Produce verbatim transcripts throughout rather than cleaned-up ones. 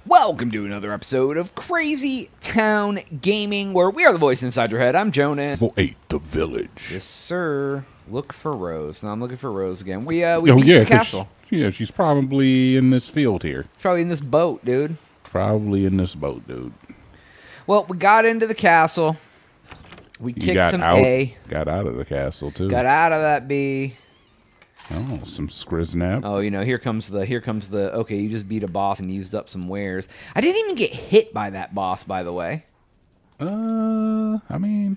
Welcome to another episode of Crazy Town Gaming, where we are the voice inside your head. I'm Jonas. For eight, the village. Yes, sir. Look for Rose. Now I'm looking for Rose again. We uh, we oh, beat yeah, the castle. Yeah, she's probably in this field here. Probably in this boat, dude. Probably in this boat, dude. Well, we got into the castle. We you kicked some out, A. Got out of the castle too. Got out of that B. Oh, some scriznap. Oh, you know, here comes the, here comes the, okay, you just beat a boss and used up some wares. I didn't even get hit by that boss, by the way. Uh, I mean,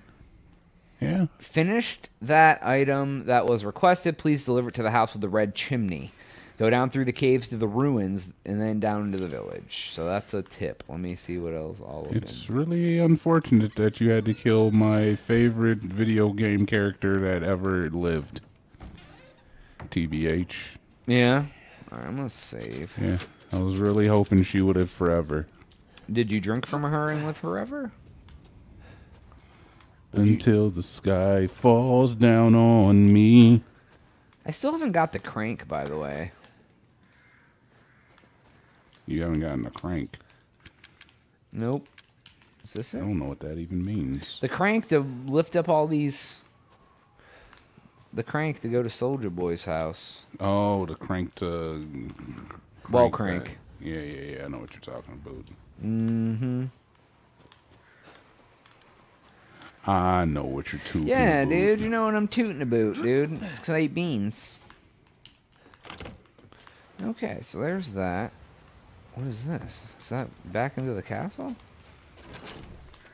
yeah. Finished that item that was requested. Please deliver it to the house with the red chimney. Go down through the caves to the ruins and then down into the village. So that's a tip. Let me see what else all of them. It's really unfortunate that you had to kill my favorite video game character that ever lived. T B H. Yeah. All right, I'm going to save. Yeah. I was really hoping she would have forever. Did you drink from her and live forever? Until the sky falls down on me. I still haven't got the crank, by the way. You haven't gotten the crank? Nope. Is this it? I don't know what that even means. The crank to lift up all these... The crank to go to Soldier Boy's house. Oh, the crank to... Crank Ball crank. That. Yeah, yeah, yeah. I know what you're talking about. Mm-hmm. I know what you're tooting about. Yeah, dude. About. You know what I'm tooting about, dude. It's because I ate beans. Okay, so there's that. What is this? Is that back into the castle?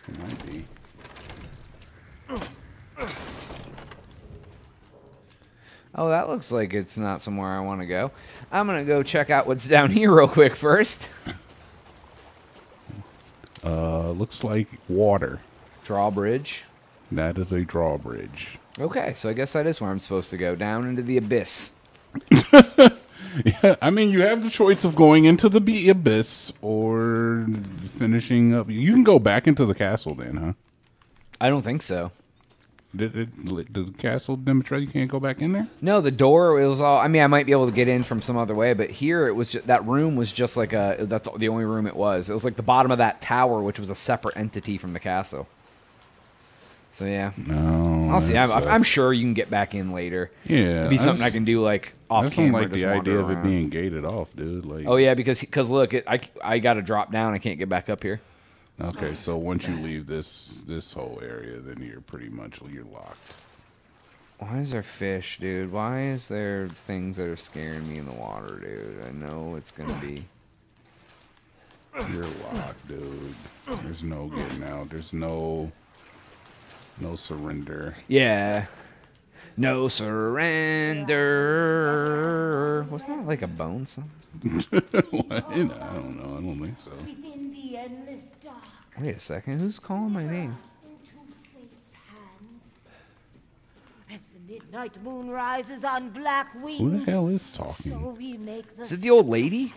It might be. Oh, that looks like it's not somewhere I want to go. I'm going to go check out what's down here real quick first. Uh, looks like water. Drawbridge? That is a drawbridge. Okay, so I guess that is where I'm supposed to go, down into the abyss. Yeah, I mean, you have the choice of going into the abyss or finishing up. You can go back into the castle then, huh? I don't think so. Did, it, did the castle demonstrate you can't go back in there? No, the door, it was all... I mean, I might be able to get in from some other way, but here, it was just, that room was just like a... That's the only room it was. It was like the bottom of that tower, which was a separate entity from the castle. So, yeah. No. I'll see. I'm, I'm sure you can get back in later. Yeah. It'd be something I, just, I can do, like, off camera. I don't like the idea around. of it being gated off, dude. Like. Oh, yeah, because, because look, it, I, I got to drop down. I can't get back up here. Okay, so once you leave this this whole area, then you're pretty much you're locked. Why is there fish, dude? Why is there things that are scaring me in the water, dude? I know it's gonna be. You're locked, dude. There's no getting out. There's no no surrender. Yeah. No surrender. Wasn't that like a bone song? I don't know. I don't think so. Wait a second. Who's calling my name? As the midnight moon rises on black wings. Who the hell is talking? So we make the is it the old lady?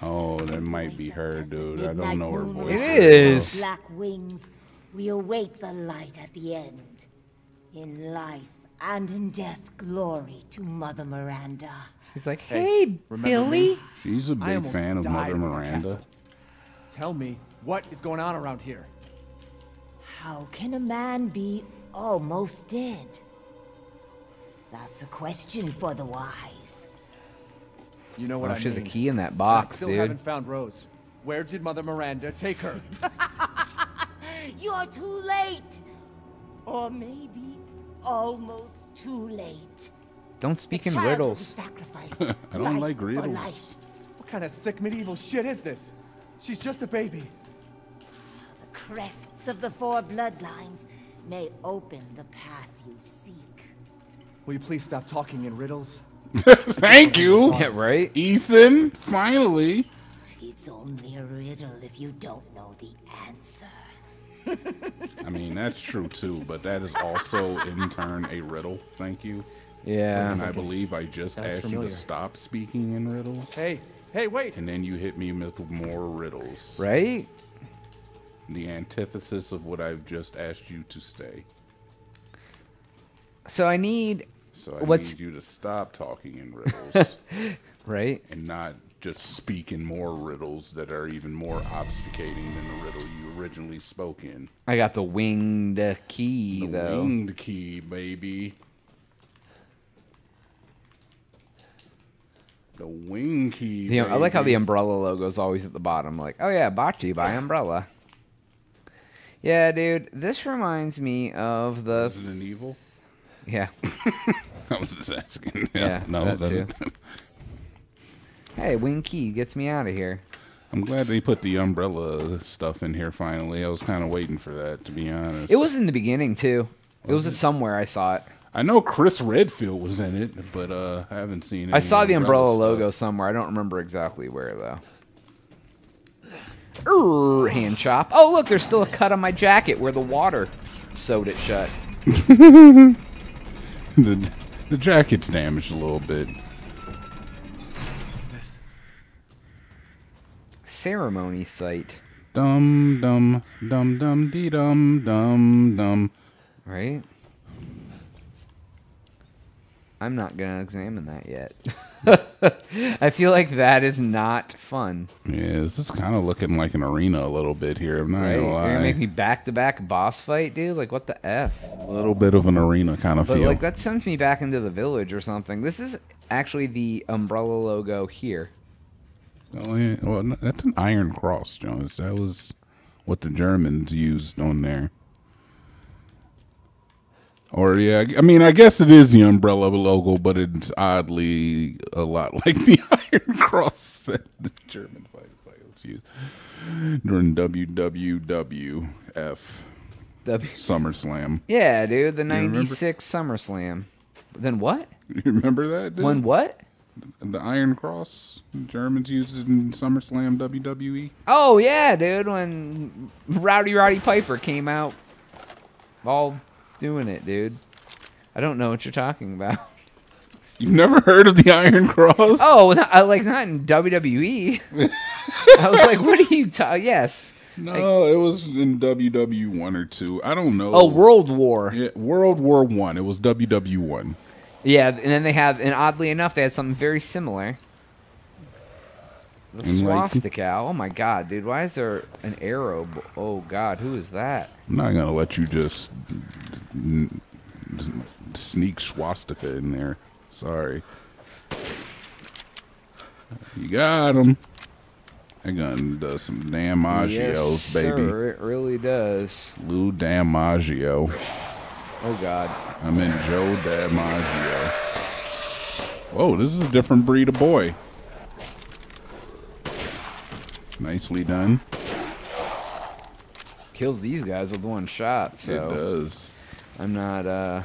Oh, that might be her, dude. I don't know her voice. It is. Black wings. We await the light at the end. In life and in death, glory to Mother Miranda. He's like, hey, hey Billy. Me? She's a big fan of Mother Miranda. Tell me, what is going on around here? How can a man be almost dead? That's a question for the wise. You know what I mean? There's a key in that box, dude. I still haven't found Rose. Where did Mother Miranda take her? You're too late. Or maybe almost too late. Don't speak in riddles. I don't like riddles. What kind of sick medieval shit is this? She's just a baby. The crests of the four bloodlines may open the path you seek. Will you please stop talking in riddles? Thank you. Yeah, right? Ethan, finally. It's only a riddle if you don't know the answer. I mean, that's true, too, but that is also, in turn, a riddle. Thank you. Yeah. And I believe I just Sounds asked familiar. you to stop speaking in riddles. Hey. Hey, wait! And then you hit me with more riddles. Right? The antithesis of what I've just asked you to say. So I need... So I what's... need you to stop talking in riddles. Right? And not just speak in more riddles that are even more obfuscating than the riddle you originally spoke in. I got the winged key, the though. The winged key, baby. The wing key, the, I like how the umbrella logo's always at the bottom. Like, oh yeah, bocce by umbrella. Yeah, dude, this reminds me of the... Is it an evil? Yeah. I was just asking. Yeah, yeah, no, that too. Hey, wing key gets me out of here. I'm glad they put the umbrella stuff in here finally. I was kind of waiting for that, to be honest. It was in the beginning, too. It was, was it? somewhere I saw it. I know Chris Redfield was in it, but uh, I haven't seen it. I saw the umbrella, umbrella logo somewhere. I don't remember exactly where, though. Urgh, hand chop. Oh, look, there's still a cut on my jacket where the water sewed it shut. the, the jacket's damaged a little bit. What's this? Ceremony site. Dum, dum, dum, dum, dee, dum, dum, dum. Right? I'm not going to examine that yet. I feel like that is not fun. Yeah, this is kind of looking like an arena a little bit here. I'm not right. going to lie. You're going to make me back-to-back boss fight, dude? Like, what the F? A little bit of an arena kind of but, feel. Like, that sends me back into the village or something. This is actually the umbrella logo here. Oh, yeah. Well, that's an iron cross, Jonas. That was what the Germans used on there. Or, yeah, I mean, I guess it is the umbrella logo, but it's oddly a lot like the Iron Cross that the German fighters used during W W F w SummerSlam. Yeah, dude, the ninety-six SummerSlam. Then what? You remember that, dude? When what? The Iron Cross. The Germans used it in SummerSlam W W E. Oh, yeah, dude, when Rowdy Roddy Piper came out all... doing it, dude. I don't know what you're talking about. You've never heard of the Iron Cross? Oh, I like not in W W E. I was like, what are you talking? Yes. No, like, it was in W W E one or two. I don't know. Oh, World War. Yeah, World War One. It was W W E one. Yeah, and then they have, and oddly enough, they had something very similar. The and swastika. Like, oh my god, dude. Why is there an arrow? Oh god, who is that? I'm not going to let you just n n sneak swastika in there. Sorry. You got him. That gun does some damagios, yes, baby. Sir, it really does. Lou Damagio. Oh god. I'm in Joe Damagio. Whoa, this is a different breed of boy. Nicely done. Kills these guys with one shot, so... It does. I'm not, uh...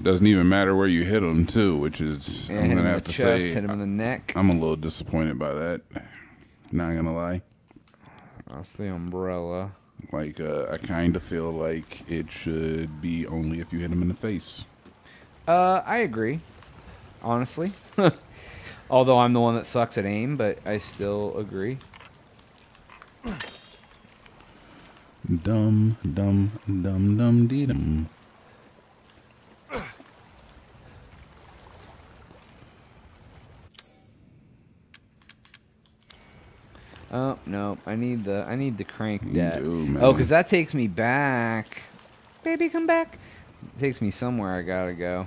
Doesn't even matter where you hit him, too, which is... Yeah, I'm going to have to chest, say... Hit him in the neck. I'm a little disappointed by that. Not going to lie. That's the umbrella. Like, uh, I kind of feel like it should be only if you hit him in the face. Uh, I agree. Honestly. Although I'm the one that sucks at aim, but I still agree. Dum, dum, dum, dum, dee, dum. Oh, no. I need the, I need the crank deck. Oh, because that takes me back. Baby, come back. It takes me somewhere I gotta go.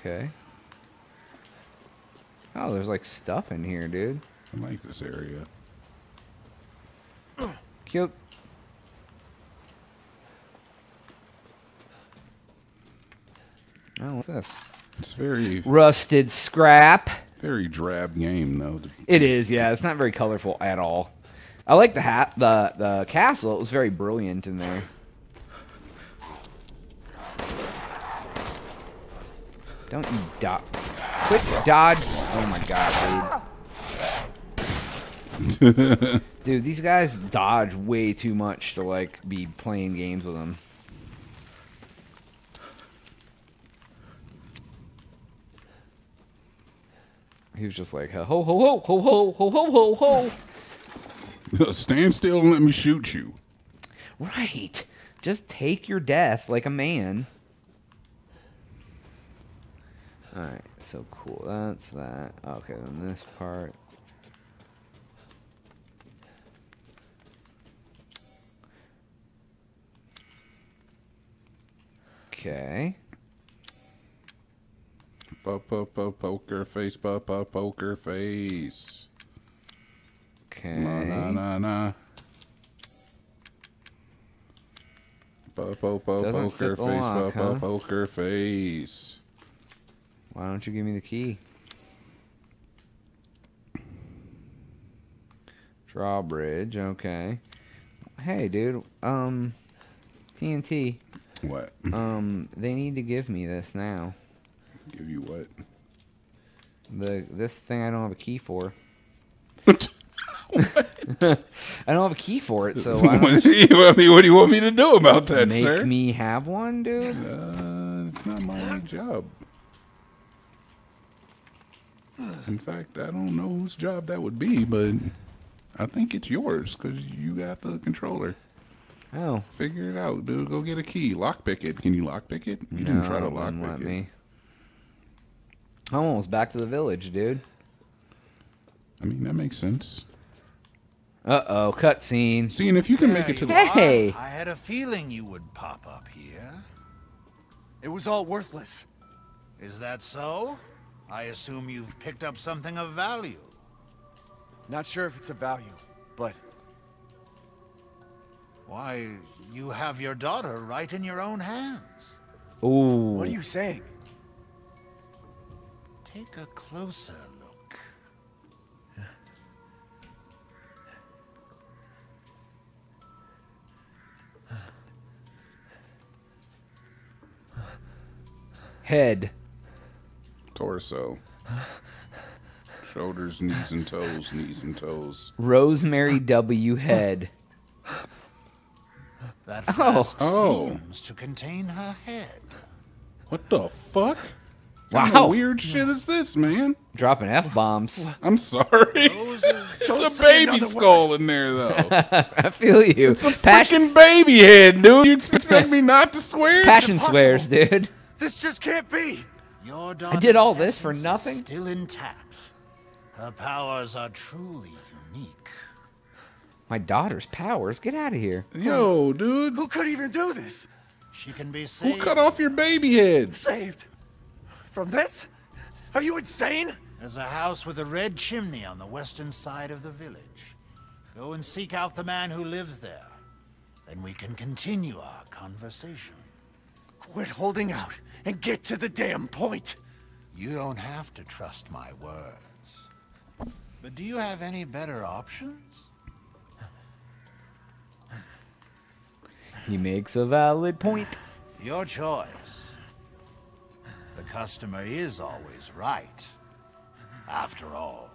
Okay. Oh, there's like stuff in here, dude. I like this area. Cute. Oh, what's this? It's very... Rusted scrap. Very drab game, though. It is, yeah. It's not very colorful at all. I like the hat, the, the castle. It was very brilliant in there. Don't you dodge. Quick dodge. Oh my god, dude. Dude, these guys dodge way too much to, like, be playing games with them. He was just like, ho ho ho ho ho ho ho ho ho. Stand still and let me shoot you. Right. Just take your death like a man. Alright, so cool. That's that. Okay, then this part. Okay. Po-po-po-poker face, po-po-poker face. Okay. Na-na-na-na. Po-po-po-poker face, po-po-poker face. Why don't you give me the key? Drawbridge, okay. Hey, dude, um, T N T. What? Um, they need to give me this now. Give you what? The this thing I don't have a key for. What? I don't have a key for it, so I, don't I mean, what do you want me to do about that, make sir? Make me have one, dude? Uh, it's not my job. In fact, I don't know whose job that would be, but I think it's yours because you got the controller. Oh. Figure it out, dude. Go get a key. Lockpick it. Can you lockpick it? You no, didn't try to lockpick it. Me. I'm almost back to the village, dude. I mean, that makes sense. Uh-oh, cutscene. Seeing if you can there make it to the... Hey! I had a feeling you would pop up here. It was all worthless. Is that so? I assume you've picked up something of value. Not sure if it's of value, but... Why, you have your daughter right in your own hands. Ooh. What are you saying? Take a closer look. Head. Torso. Shoulders, knees and toes, knees and toes. Rosemary W. Head. That flask oh. seems to contain her head. What the fuck? Wow. What kind of weird shit is this, man? Dropping F-bombs. I'm sorry. It's a baby skull word. in there, though. I feel you. It's a freaking baby head, dude. You expect me not to swear? Passion swears, dude. This just can't be. Your I did all this for nothing? Still intact. Her powers are truly unique. My daughter's powers? Get out of here. Yo, dude. Who could even do this? She can be saved. Who cut off your baby head? Saved? From this? Are you insane? There's a house with a red chimney on the western side of the village. Go and seek out the man who lives there. Then we can continue our conversation. Quit holding out and get to the damn point. You don't have to trust my words. But do you have any better options? He makes a valid point. Your choice. The customer is always right. After all.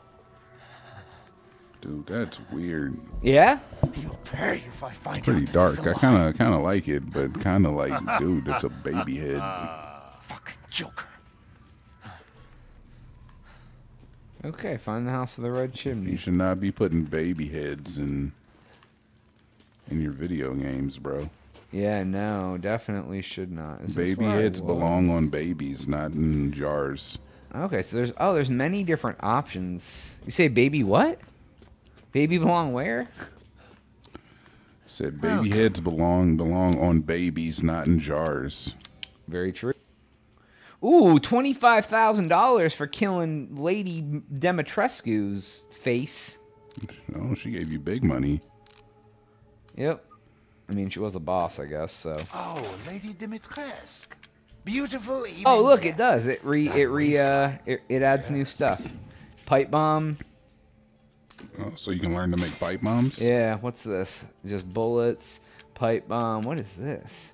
Dude, that's weird. Yeah? You'll pay if I find it's pretty out dark. I kind of kind of like it, but kind of like, dude, that's a baby head. Fucking joker. Okay, find the house of the red chimney. You should not be putting baby heads in in your video games, bro. Yeah, no, definitely should not. Is baby heads belong on babies, not in jars. Okay, so there's oh, there's many different options. You say baby what? Baby belong where? Said baby oh. heads belong belong on babies, not in jars. Very true. Ooh, twenty-five thousand dollars for killing Lady Dimitrescu's face. Oh, she gave you big money. Yep. I mean, she was a boss, I guess. So. Oh, Lady Dimitrescu, beautiful. Evening. Oh, look, it does. It re, it re, uh, it, it adds yes. new stuff. Pipe bomb. Oh, so you can learn to make pipe bombs. Yeah. What's this? Just bullets. Pipe bomb. What is this?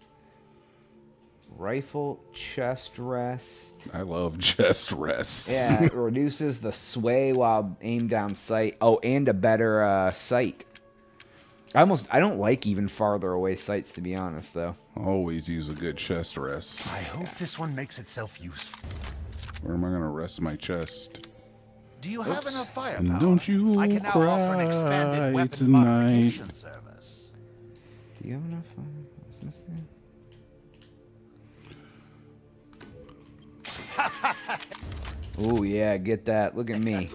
Rifle chest rest. I love chest rests. Yeah, it reduces the sway while aimed down sight. Oh, and a better uh, sight. I almost I don't like even farther away sights, to be honest, though. Always use a good chest rest. I hope this one makes itself useful. Where am I gonna rest my chest? Do you Oops. have enough firepower? Don't you I can now cry offer an expanded weapon tonight. modification service. Do you have enough firepower? What's this thing? Oh yeah, get that. Look at me.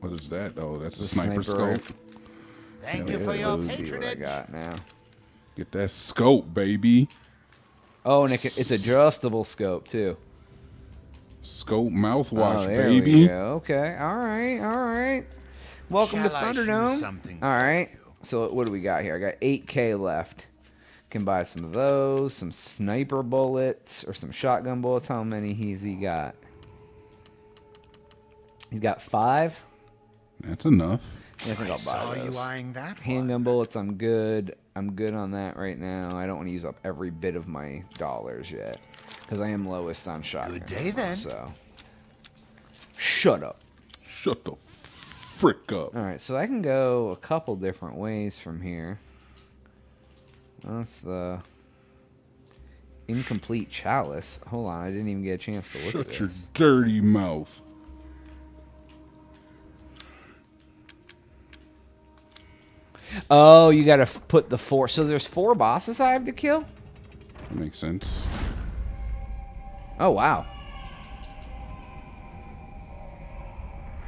What is that? Oh, that's a sniper, sniper scope. Thank Hell you for yeah, your patronage. I got now. Get that scope, baby. Oh, and it can, it's adjustable scope too. Scope mouthwash, oh, there baby. We go. Okay. All right. All right. Welcome Shall to Thunderdome. All right. So what do we got here? I got eight K left. Can buy some of those, some sniper bullets, or some shotgun bullets. How many he's he got? He's got five. That's enough. Yeah, I think I I'll buy those. You eyeing that handgun one. bullets. I'm good. I'm good on that right now. I don't want to use up every bit of my dollars yet, because I am lowest on shotgun. Good day then. So shut up. Shut the frick up. All right, so I can go a couple different ways from here. That's the incomplete chalice. Hold on, I didn't even get a chance to look Shut at this. Shut your dirty mouth. Oh, you gotta put the four. So there's four bosses I have to kill? That makes sense. Oh, wow.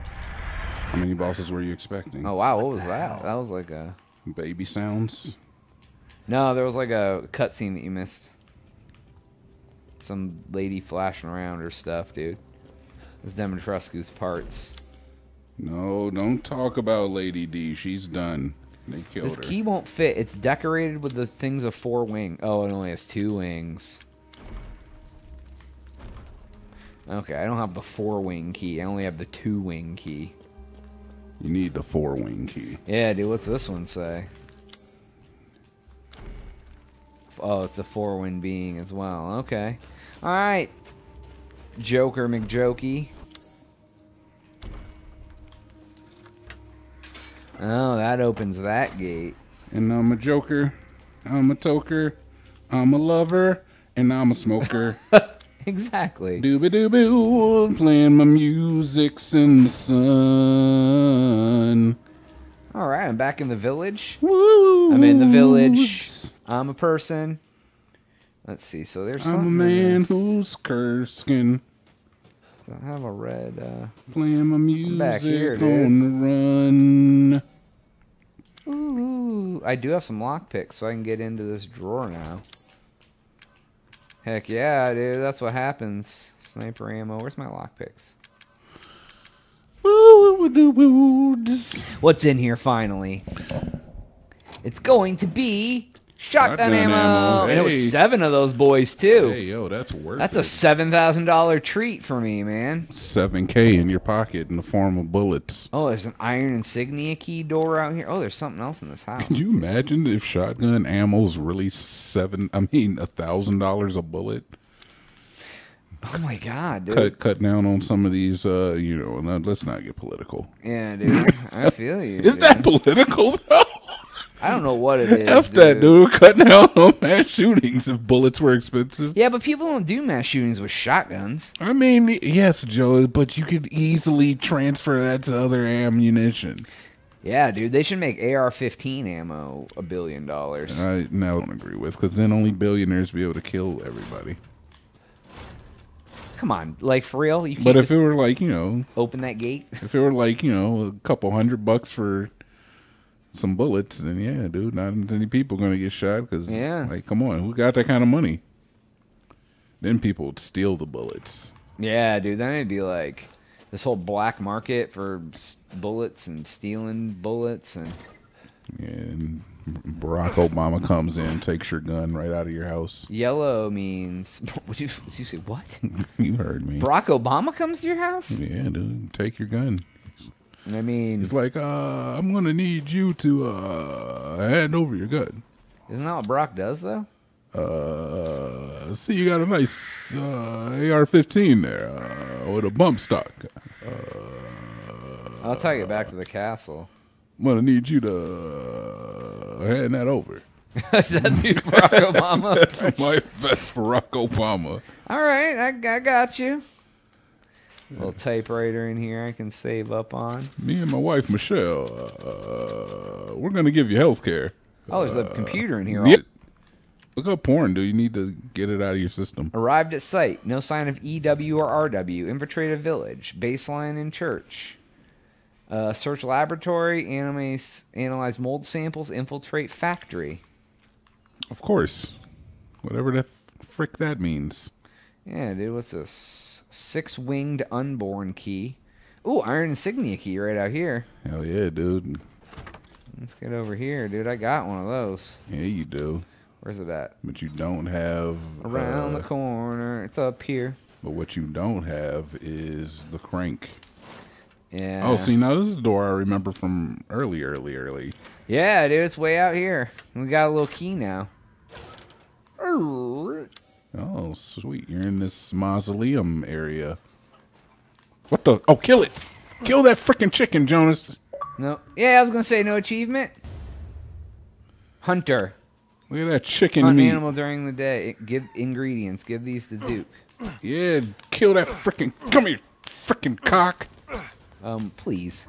How many bosses were you expecting? Oh, wow, what, what was that? Hell? That was like a... Baby sounds? No, there was like a cutscene that you missed. Some lady flashing around her stuff, dude. It's Dimitrescu's parts. No, don't talk about Lady D. She's done. They killed her. This key won't fit. It's decorated with the things of four wings. Oh, it only has two wings. Okay, I don't have the four wing key. I only have the two wing key. You need the four wing key. Yeah, dude, what's this one say? Oh, it's a four-wing being as well. Okay. All right. Joker McJokey. Oh, that opens that gate. And I'm a joker. I'm a toker. I'm a lover. And I'm a smoker. Exactly. Dooby-dooby-oo. Playing my music's in the sun. All right. I'm back in the village. Woo! I'm in the village. I'm a person. Let's see. So there's I'm a man who's cursing. I have a red. Uh, Playing my music back here, dude. On the run. Ooh, I do have some lockpicks, so I can get into this drawer now. Heck yeah, dude. That's what happens. Sniper ammo. Where's my lockpicks? What's in here finally? It's going to be. Shotgun, Shotgun ammo. ammo. Hey. And it was seven of those boys, too. Hey, yo, that's worth That's it. a seven thousand dollar treat for me, man. seven K in your pocket in the form of bullets. Oh, there's an iron insignia key door out here. Oh, there's something else in this house. Can you imagine if shotgun ammo's really seven, I mean, a thousand dollars a bullet? Oh, my God, dude. Cut, cut down on some of these, uh, you know, not, let's not get political. Yeah, dude. I feel you. Is dude. that political, though? I don't know what it is. F dude. that, dude. Cutting out on mass shootings if bullets were expensive. Yeah, but people don't do mass shootings with shotguns. I mean, yes, Joe, but you could easily transfer that to other ammunition. Yeah, dude. They should make A R fifteen ammo a billion dollars. I no, don't agree with, because then only billionaires be able to kill everybody. Come on. Like, for real? You can't but if it were like, you know... Open that gate? If it were like, you know, a couple hundred bucks for... some bullets, then yeah, dude, not many people gonna get shot, because yeah, like, come on, who got that kind of money? Then people would steal the bullets. Yeah, dude, then it'd be like this whole black market for bullets and stealing bullets, and yeah, and Barack Obama comes in, takes your gun right out of your house. Yellow means would you? Would you say what? You heard me. Barack Obama comes to your house? Yeah, dude, take your gun. I mean, it's like, uh, I'm gonna need you to uh, hand over your gun. Isn't that what Brock does, though? Uh, see, you got a nice uh, A R fifteen there uh, with a bump stock. Uh, I'll take you back to the castle. I'm gonna need you to uh, hand that over. Is that dude Barack Obama? That's my best Barack Obama. All right, I, I got you. A little typewriter in here I can save up on. Me and my wife, Michelle, uh, we're going to give you health care. Oh, there's uh, a computer in here. Yep. Look up porn, dude. You need to get it out of your system. Arrived at site. No sign of E W or R W. Infiltrated village. Baseline in church. Uh, search laboratory. Animase, analyze mold samples. Infiltrate factory. Of course. Whatever the frick that means. Yeah, dude. What's this? Six-winged unborn key. Ooh, iron insignia key right out here. Hell yeah, dude. Let's get over here, dude. I got one of those. Yeah, you do. Where's it at? But you don't have... Around uh, the corner. It's up here. But what you don't have is the crank. Yeah. Oh, see, now this is the door I remember from early, early, early. Yeah, dude. It's way out here. We got a little key now. Oh, sweet. You're in this mausoleum area. What the... Oh, kill it. Kill that freaking chicken, Jonas. No. Yeah, I was going to say no achievement. Hunter. Look at that chicken Hunt meat. Hunt animal during the day. Give ingredients. Give these to Duke. Yeah, kill that freaking... Come here, freaking cock. Um, please.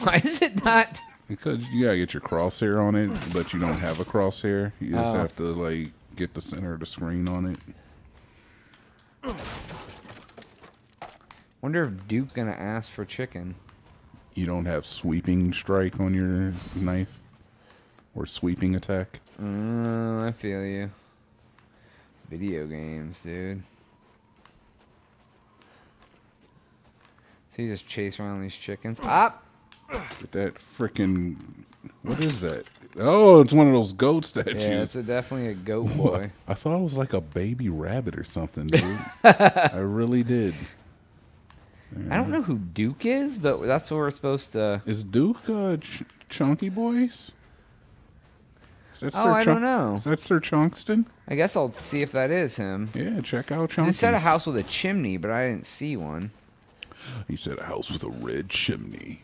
Why is it not... Because you gotta get your crosshair on it, but you don't have a crosshair. You just oh. have to, like, get the center of the screen on it. Wonder if Duke's gonna ask for chicken. You don't have sweeping strike on your knife? Or sweeping attack? Oh, I feel you. Video games, dude. So you just chase around these chickens. Up! Get that frickin'... What is that? Oh, it's one of those goat statues. Yeah, it's a, definitely a goat boy. I thought it was like a baby rabbit or something, dude. I really did. Yeah. I don't know who Duke is, but that's what we're supposed to... Is Duke uh, Ch Chonky Boys? Is oh, Sir I Chon don't know. Is that Sir Chonkston? I guess I'll see if that is him. Yeah, check out Chonkston. He said a house with a chimney, but I didn't see one. He said a house with a red chimney.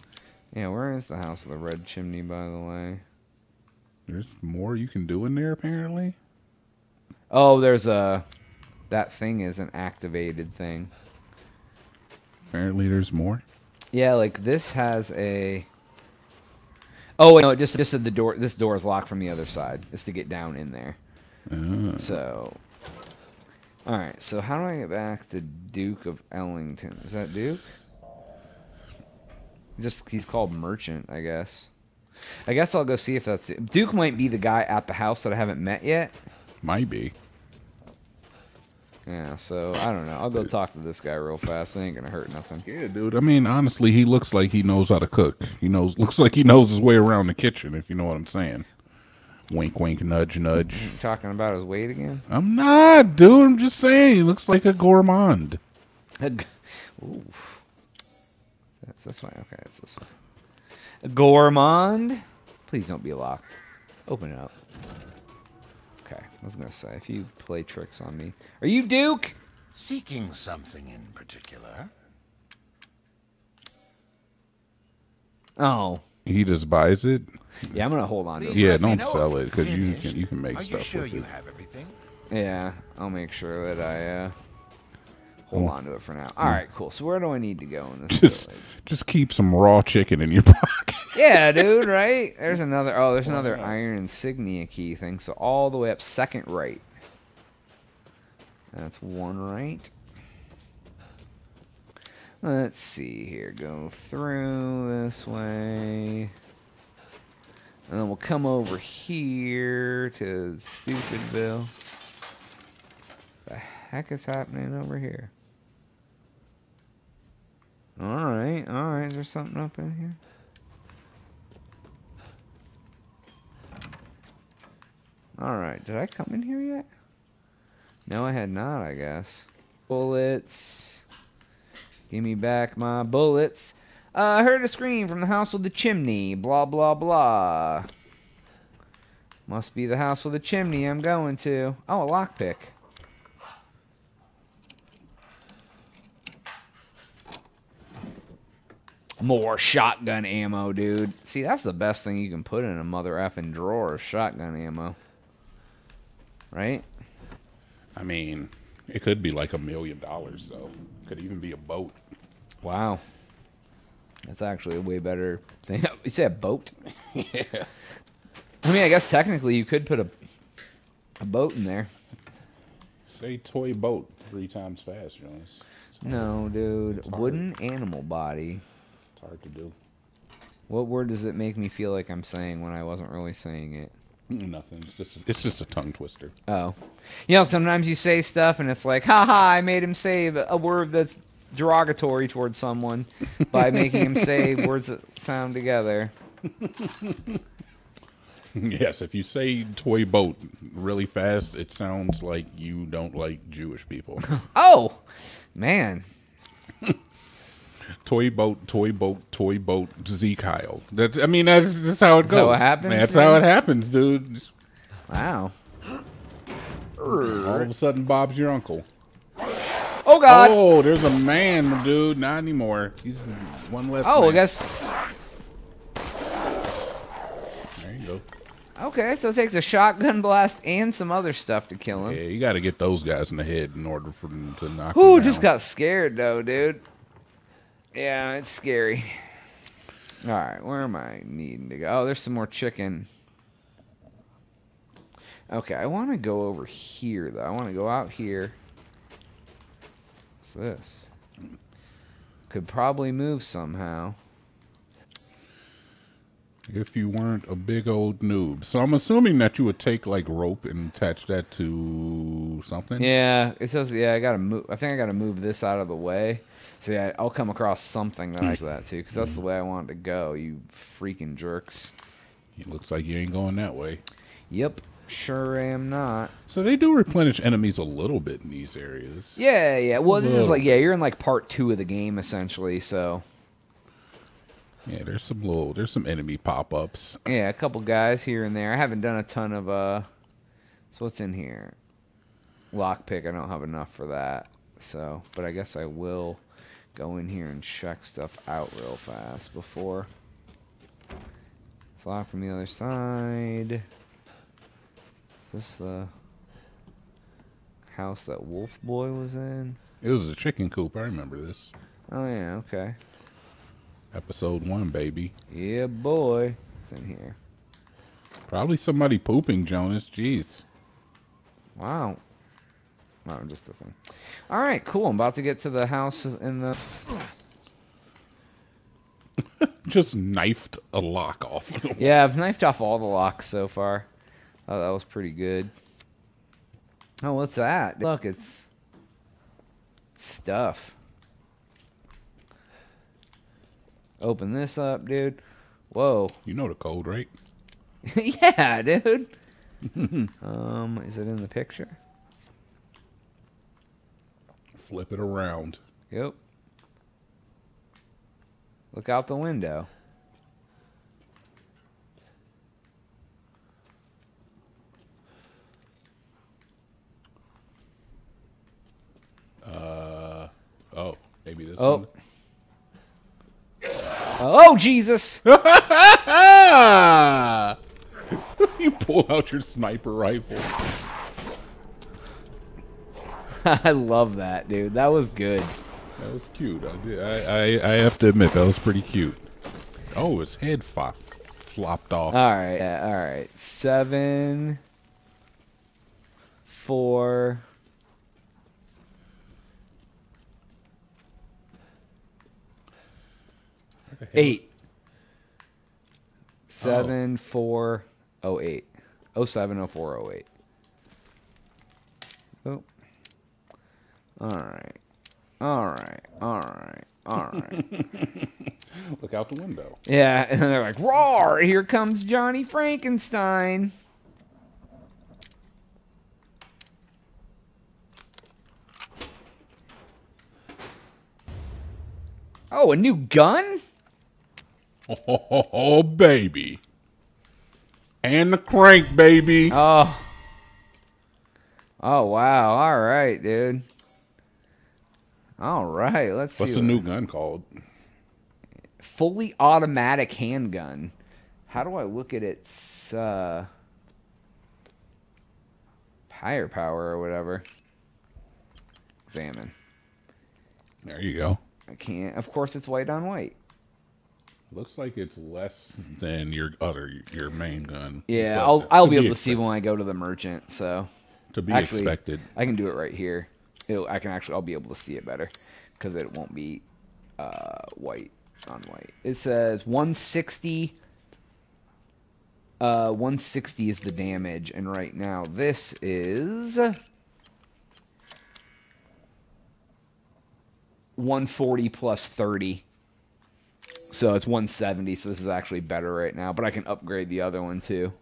Yeah, where is the house of the red chimney, by the way? There's more you can do in there, apparently. Oh, there's a... That thing is an activated thing. Apparently there's more? Yeah, like, this has a... Oh, wait, no, it just, just said the door... This door is locked from the other side. It's to get down in there. Uh. So... Alright, so how do I get back to Duke of Ellington? Is that Duke? Just he's called Merchant, I guess. I guess I'll go see if that's it. Duke might be the guy at the house that I haven't met yet. Might be. Yeah, so I don't know. I'll go talk to this guy real fast. It ain't gonna hurt nothing. Yeah, dude. I mean, honestly, he looks like he knows how to cook. He knows looks like he knows his way around the kitchen, if you know what I'm saying. Wink, wink, nudge, nudge. You talking about his weight again? I'm not, dude. I'm just saying he looks like a gourmand. Ooh. That's this way. Okay, it's this way. A gourmand? Please don't be locked. Open it up. Okay, I was going to say, if you play tricks on me. Are you Duke? Seeking something in particular. Oh. He just buys it? Yeah, I'm going to hold on to it. Yeah, don't sell it, because you can, you can make stuff with it. Are you sure you have everything? Yeah, I'll make sure that I... Uh... Hold on to it for now. All right, cool. So where do I need to go in this? Just, village? just keep some raw chicken in your pocket. Yeah, dude. Right? There's another. Oh, there's another iron insignia key thing. So all the way up, second right. That's one right. Let's see here. Go through this way, and then we'll come over here to Stupidville. The heck is happening over here? Alright, alright. Is there something up in here? Alright, did I come in here yet? No, I had not, I guess. Bullets. Give me back my bullets. Uh, I heard a scream from the house with the chimney. Blah, blah, blah. Must be the house with the chimney I'm going to. Oh, a lockpick. More shotgun ammo, dude. See, that's the best thing you can put in a mother effing drawer, shotgun ammo. Right? I mean, It could be like a million dollars, though. Could even be a boat. Wow. That's actually a way better thing. You say a boat? Yeah. I mean, I guess technically you could put a, a boat in there. Say toy boat three times fast, Jonas. No, dude. Wooden animal body. It's hard to do. What word does it make me feel like I'm saying when I wasn't really saying it? Nothing. It's just, it's just a tongue twister. Oh. You know, sometimes you say stuff and it's like, haha, I made him say a word that's derogatory towards someone by making him say words that sound together. Yes, if you say toy boat really fast, it sounds like you don't like Jewish people. Oh, man. Toy boat, toy boat, toy boat, Zeke Heil. That's, I mean, that's, that's how it that's goes. That's how it happens? That's dude? how it happens, dude. Wow. All of a sudden, Bob's your uncle. Oh, God. Oh, there's a man, dude. Not anymore. He's one left. Oh, man. I guess. There you go. Okay, so it takes a shotgun blast and some other stuff to kill him. Yeah, you got to get those guys in the head in order for them to knock Ooh, him down. Just got scared, though, dude. Yeah, it's scary. All right, where am I needing to go? Oh, there's some more chicken. Okay, I want to go over here, though. I want to go out here. What's this? Could probably move somehow. If you weren't a big old noob. So I'm assuming that you would take, like, rope and attach that to something? Yeah, it says, yeah, I gotta move. I think I got to move this out of the way. So yeah, I'll come across something that I do that too, because that's the way I wanted to go. You freaking jerks! It looks like you ain't going that way. Yep, sure am not. So they do replenish enemies a little bit in these areas. Yeah, yeah. Well, this is like yeah, you're in like part two of the game essentially. So yeah, there's some little, there's some enemy pop-ups. Yeah, a couple guys here and there. I haven't done a ton of uh. So what's in here? Lockpick. I don't have enough for that. So, but I guess I will. Go in here and check stuff out real fast before. It's locked from the other side. Is this the house that Wolf Boy was in? It was a chicken coop. I remember this. Oh, yeah. Okay. Episode one, baby. Yeah, boy. It's in here. Probably somebody pooping, Jonas. Jeez. Wow. No, just a thing. All right, cool. I'm about to get to the house in the... Just knifed a lock off. Yeah, I've knifed off all the locks so far. Oh, that was pretty good. Oh, what's that? Look, it's... stuff. Open this up, dude. Whoa. You know the code, right? Yeah, dude. um, is it in the picture? Flip it around. Yep. Look out the window. Uh oh, maybe this oh. one. Oh, Jesus! You pull out your sniper rifle. I love that, dude. That was good. That was cute. I, did. I, I, I have to admit, that was pretty cute. Oh, his head flop, flopped off. All right. Yeah, all right. Seven. Four. Eight. Seven, oh. four, oh, eight. Oh, seven, oh, four, oh, eight. Oh. All right, all right, all right, all right. Look out the window. Yeah, and they're like, roar, here comes Johnny Frankenstein. Oh, a new gun? Oh, oh, oh baby. And the crank, baby. Oh. Oh, wow. All right, dude. All right, let's see. What's the new gun called? Fully automatic handgun. How do I look at its uh, firepower or whatever? Examine. There you go. I can't. Of course, it's white on white. Looks like it's less than your other your main gun. Yeah, but I'll I'll be, be able expected. to see when I go to the merchant. So to be actually, expected, I can do it right here. It'll, I can actually I'll be able to see it better because it won't be uh, white on white. It says one sixty. Uh, one sixty is the damage, and right now this is one forty plus thirty. So it's one seventy, so this is actually better right now. But I can upgrade the other one, too.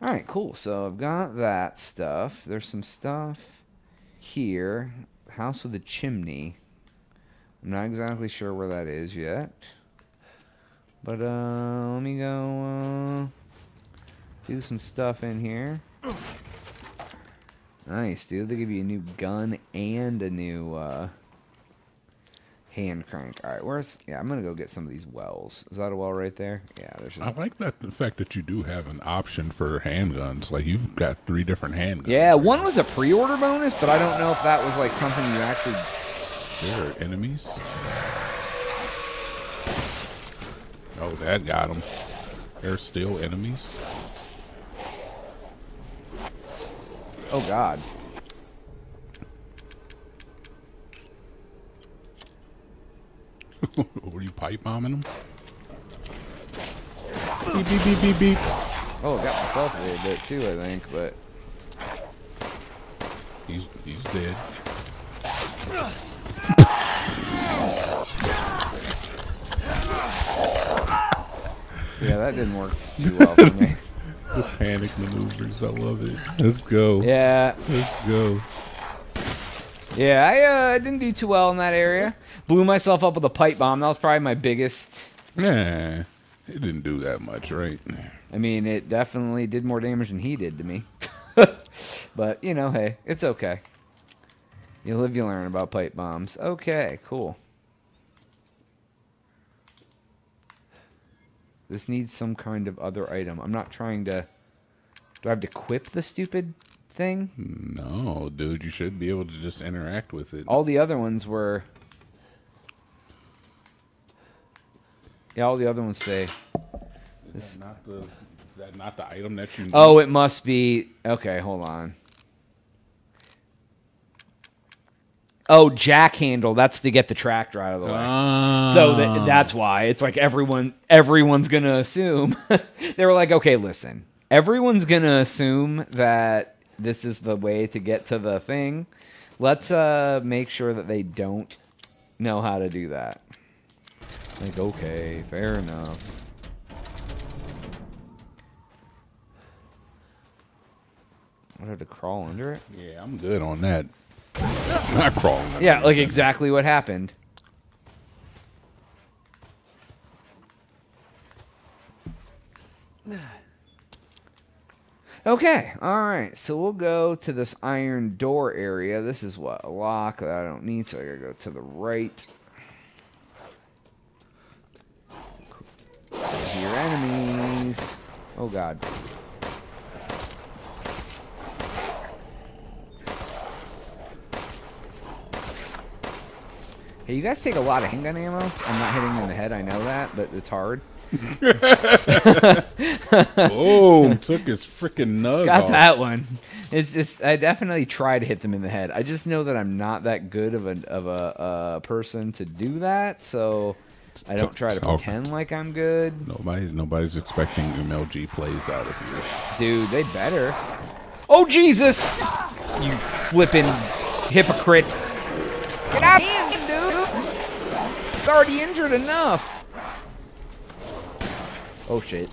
All right, cool. So I've got that stuff. There's some stuff here. House with a chimney. I'm not exactly sure where that is yet. But uh, let me go uh, do some stuff in here. Nice, dude. They give you a new gun and a new... Uh, hand crank. All right, where's... Yeah, I'm going to go get some of these wells. Is that a well right there? Yeah, there's just... I like that the fact that you do have an option for handguns. Like, you've got three different handguns. Yeah, right? One was a pre-order bonus, but I don't know if that was, like, something you actually... There are enemies. Oh, that got them. There are still enemies. Oh, God. Were you pipe bombing them? Beep, beep, beep, beep, beep. Oh, I got myself a little bit too, I think, but... He's, he's dead. Yeah, that didn't work too well for me. The panic maneuvers, I love it. Let's go. Yeah. Let's go. Yeah, I uh, didn't do too well in that area. Blew myself up with a pipe bomb. That was probably my biggest. Yeah, it didn't do that much, right? I mean, it definitely did more damage than he did to me. But, you know, hey, it's okay. You live, you learn about pipe bombs. Okay, cool. This needs some kind of other item. I'm not trying to... Do I have to equip the stupid... thing? No, dude, you should be able to just interact with it. All the other ones were... Yeah, all the other ones say... Is this... that, not the, is that not the item that you need? Oh, it must be... Okay, hold on. Oh, jack handle. That's to get the tractor out of the way. Ah. So th that's why. It's like everyone. everyone's going to assume... They were like, okay, listen. Everyone's going to assume that... This is the way to get to the thing. Let's uh, make sure that they don't know how to do that. Like, okay, fair enough. I have to crawl under it? Yeah, I'm good on that. I'm not crawling under Yeah, like it. Exactly what happened. Okay, all right, so we'll go to this iron door area. This is what, a lock that I don't need, so I gotta go to the right. Save your enemies. Oh, God. Hey, you guys take a lot of handgun ammo. I'm not hitting you in the head, I know that, but it's hard. Oh, took his freaking nug Got off. That one. It's just I definitely try to hit them in the head. I just know that I'm not that good of a of a uh, person to do that, so I don't try to pretend like I'm good. Nobody's nobody's expecting M L G plays out of you, dude. They better. Oh Jesus! You flippin' hypocrite! Get out of here, dude! It's already injured enough. Oh, shit.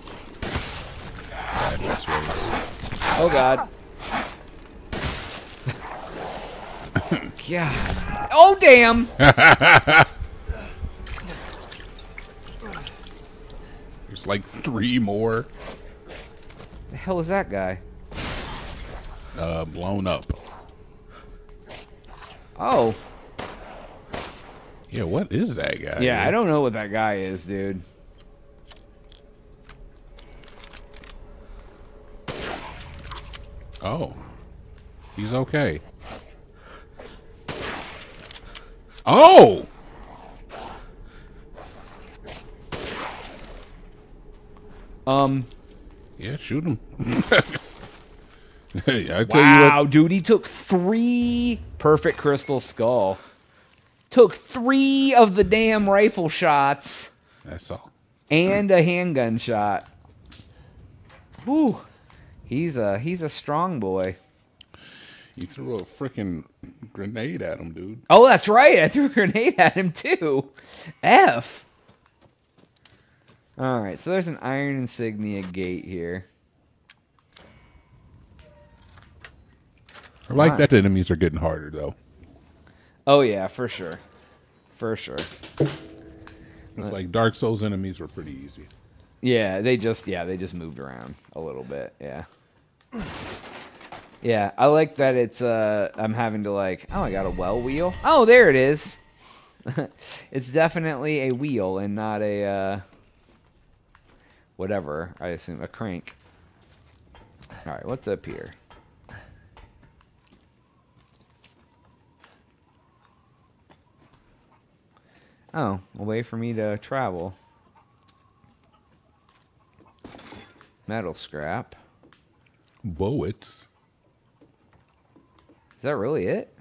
Oh, God. Yeah. Oh, damn. There's like three more. The hell is that guy? Uh, blown up. Oh. Yeah, what is that guy? Yeah, dude? I don't know what that guy is, dude. Oh, he's okay. Oh! Um. Yeah, shoot him. Hey, I tell wow, you Wow, dude, he took three perfect crystal skull. Took three of the damn rifle shots. That's all. And a handgun shot. Whew. He's a he's a strong boy. You threw a freaking grenade at him, dude. Oh, that's right. I threw a grenade at him too. F. All right, so there's an iron insignia gate here. I like that the enemies are getting harder, though. Oh, yeah, for sure. For sure. It's like Dark Souls enemies were pretty easy. Yeah, they just yeah, they just moved around a little bit, yeah. Yeah, I like that it's uh I'm having to like, oh, I got a well wheel. Oh, there it is. It's definitely a wheel and not a uh whatever, I assume a crank. All right, what's up here? Oh, a way for me to travel. Metal scrap. Bullets. Is that really it?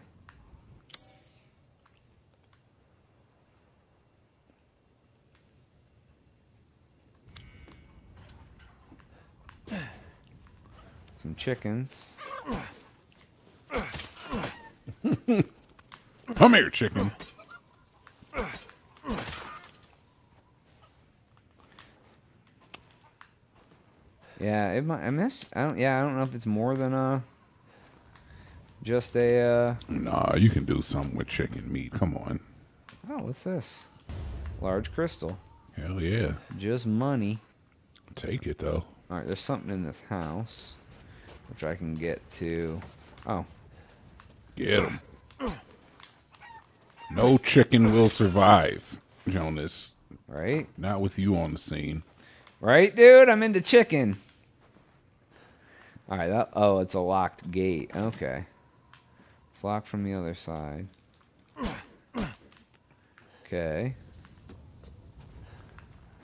Some chickens. Come here, chicken. Yeah, it might. I mean, that's, I don't. Yeah, I don't know if it's more than a. Just a. Uh... Nah, you can do something with chicken meat. Come on. Oh, what's this? Large crystal. Hell yeah. Just money. Take it though. All right, there's something in this house, which I can get to. Oh. Get him. No chicken will survive, Jonas. Right. Not with you on the scene. Right, dude? I'm into chicken. All right. That, oh, it's a locked gate. Okay. It's locked from the other side. Okay.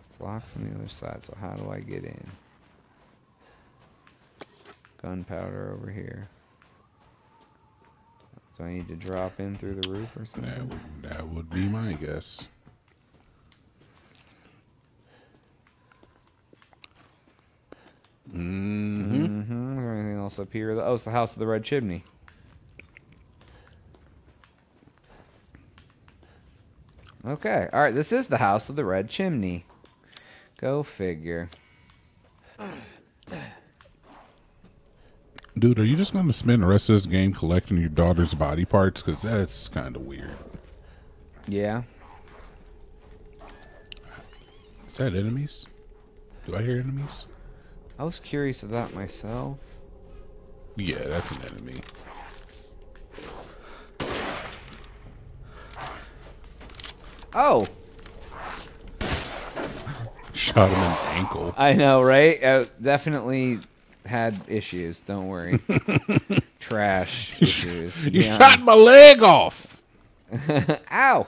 It's locked from the other side, so how do I get in? Gunpowder over here. Do I need to drop in through the roof or something? That would, that would be my guess. Mm-hmm. Mm-hmm. Is there anything else up here? Oh, it's the house of the red chimney. Okay. All right. This is the house of the red chimney. Go figure. Dude, are you just going to spend the rest of this game collecting your daughter's body parts? Because that's kind of weird. Yeah. Is that enemies? Do I hear enemies? I was curious about myself. Yeah, that's an enemy. Oh! Shot him in the ankle. I know, right? I definitely had issues. Don't worry. Trash issues. You shot my leg off! Ow!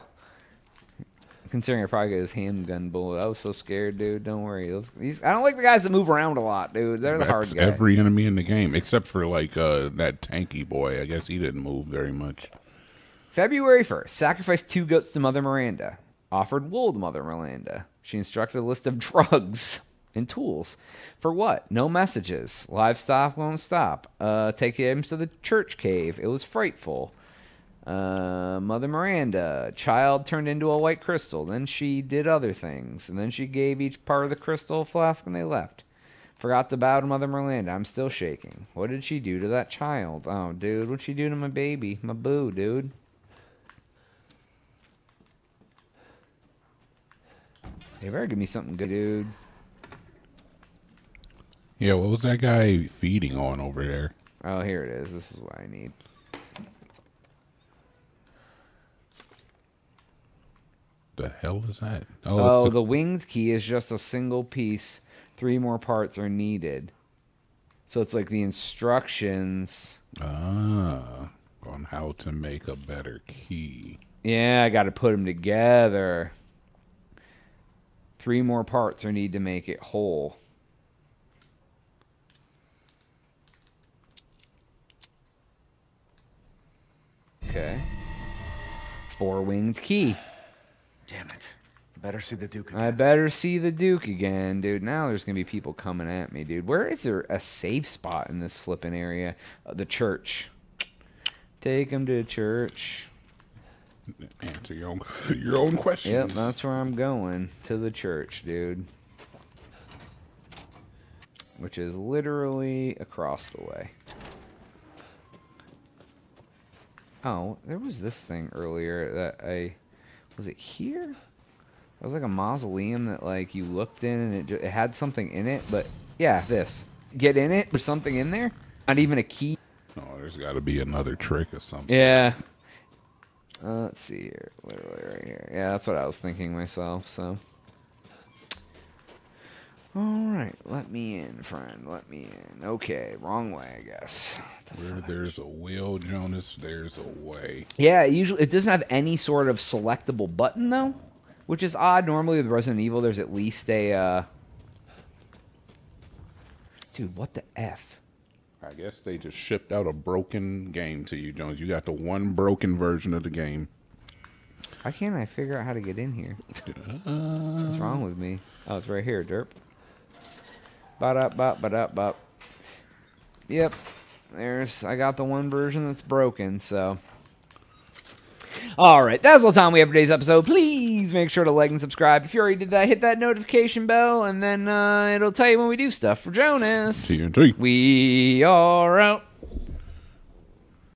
Considering I probably got his handgun bullet. I was so scared, dude. Don't worry. Those, these, I don't like the guys that move around a lot, dude. They're That's the hard guys. Every enemy in the game, except for, like, uh, that tanky boy. I guess he didn't move very much. February first. Sacrificed two goats to Mother Miranda. Offered wool to Mother Miranda. She instructed a list of drugs and tools. For what? No messages. Livestock won't stop. Uh, take the items to the church cave. It was frightful. Uh, Mother Miranda, child turned into a white crystal. Then she did other things. And then she gave each part of the crystal a flask and they left. Forgot to bow to Mother Miranda. I'm still shaking. What did she do to that child? Oh, dude, what'd she do to my baby? My boo, dude. You better give me something good, dude. Yeah, what was that guy feeding on over there? Oh, here it is. This is what I need. The hell is that? Oh, oh the, the winged key is just a single piece. Three more parts are needed. So it's like the instructions. Ah, on how to make a better key. Yeah, I got to put them together. Three more parts are needed to make it whole. Okay. Four-winged key. Damn it. Better see the Duke again. I better see the Duke again, dude. Now there's going to be people coming at me, dude. Where is there a safe spot in this flipping area? Uh, the church. Take them to the church. Answer your own, your own questions. Yep, that's where I'm going. To the church, dude. Which is literally across the way. Oh, there was this thing earlier that I... Was it here? It was like a mausoleum that like you looked in and it, just, it had something in it, but... Yeah, this. Get in it? There's something in there? Not even a key? Oh, there's got to be another trick or something. Yeah. Uh, let's see here, literally right here. Yeah, that's what I was thinking myself, so. Alright, let me in, friend, let me in. Okay, wrong way, I guess. Where there's a will, Jonas, there's a way. Yeah, it usually it doesn't have any sort of selectable button, though, which is odd. Normally with Resident Evil, there's at least a... Uh... Dude, what the F? I guess they just shipped out a broken game to you, Jones. You got the one broken version of the game. Why can't I figure out how to get in here? Uh, What's wrong with me? Oh, it's right here, derp. Ba-da-bop, bop ba da bop. Yep. There's, I got the one version that's broken, so... All right, that's all the time we have for today's episode. Please make sure to like and subscribe. If you already did that, hit that notification bell, and then uh, it'll tell you when we do stuff. For Jonas, T N T. We are out.